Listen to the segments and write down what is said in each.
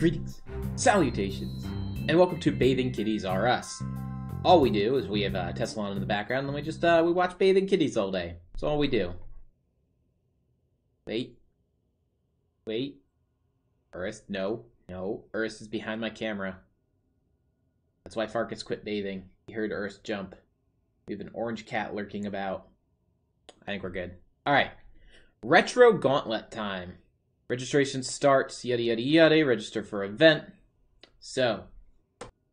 Greetings, salutations, and welcome to Bathing Kitties R Us. All we do is we have Tessalon in the background, and we just we watch Bathing Kitties all day. That's all we do. Wait, Urus, no, Urus is behind my camera. That's why Farkas quit bathing. He heard Urus jump. We have an orange cat lurking about. I think we're good. All right, Retro Gauntlet time. Registration starts, yada yada yada, register for event. So,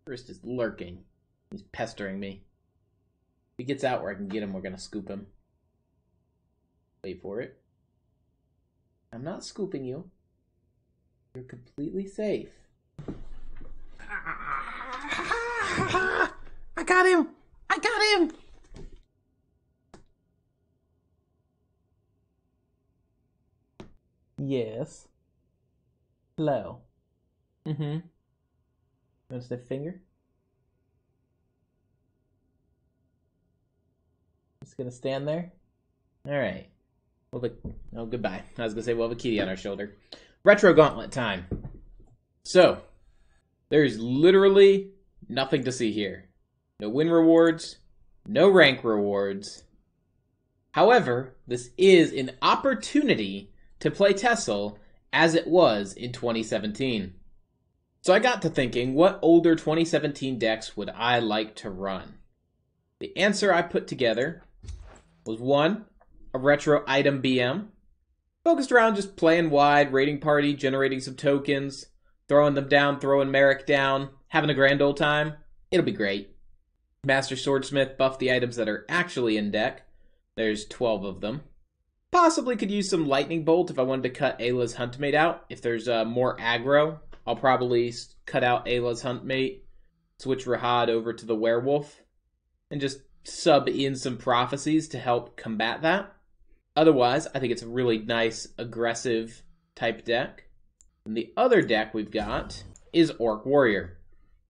Urus is lurking. He's pestering me. If he gets out where I can get him, we're gonna scoop him. Wait for it. I'm not scooping you. You're completely safe. I got him! I got him! Yes. Hello. You want to sniff finger? Just gonna stand there? Alright. Oh, goodbye. I was gonna say we'll have a kitty on our shoulder. Retro Gauntlet time. So, there's literally nothing to see here. No win rewards. No rank rewards. However, this is an opportunity to play Tessel as it was in 2017. So I got to thinking, what older 2017 decks would I like to run? The answer I put together was one, a retro item BM, focused around just playing wide, raiding party, generating some tokens, throwing them down, throwing Merrick down, having a grand old time. It'll be great. Master Swordsmith buffed the items that are actually in deck. There's 12 of them. Possibly could use some lightning bolt if I wanted to cut Ayla's hunt mate out. If there's more aggro, I'll probably cut out Ayla's hunt mate, switch Rahad over to the werewolf, and just sub in some prophecies to help combat that. Otherwise, I think it's a really nice aggressive type deck. And the other deck we've got is Orc Warrior.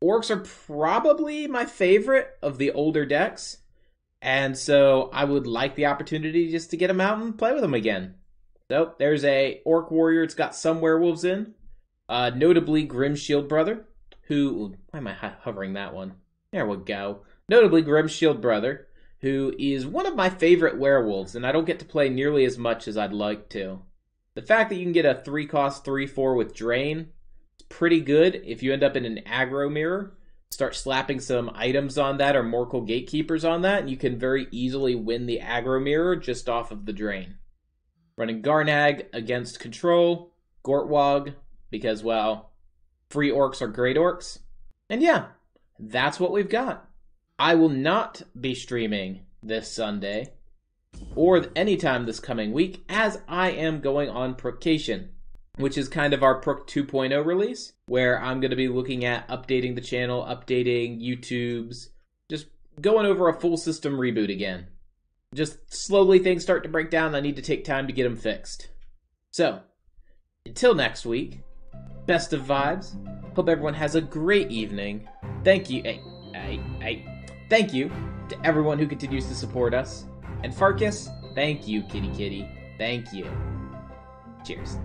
Orcs are probably my favorite of the older decks. And so I would like the opportunity just to get him out and play with him again. So there's a Orc Warrior. It's got some werewolves in. Notably Grimshield Brother, who... Why am I hovering that one? There we go. Notably Grimshield Brother, who is one of my favorite werewolves, and I don't get to play nearly as much as I'd like to. The fact that you can get a 3-cost 3/4 with Drain is pretty good if you end up in an aggro mirror. Start slapping some items on that or Morkel gatekeepers on that, and you can very easily win the aggro mirror just off of the drain. Running garnag against control, gortwog, because, well, free orcs are great orcs. And yeah, that's what we've got. I will not be streaming this Sunday or anytime this coming week, as I am going on Prookcation, which is kind of our Prook 2.0 release, where I'm going to be looking at updating the channel, updating YouTube's, just going over a full system reboot again. Just slowly things start to break down, and I need to take time to get them fixed. So, until next week, best of vibes. Hope everyone has a great evening. Thank you, thank you to everyone who continues to support us. And Farkas, thank you, kitty. Thank you. Cheers.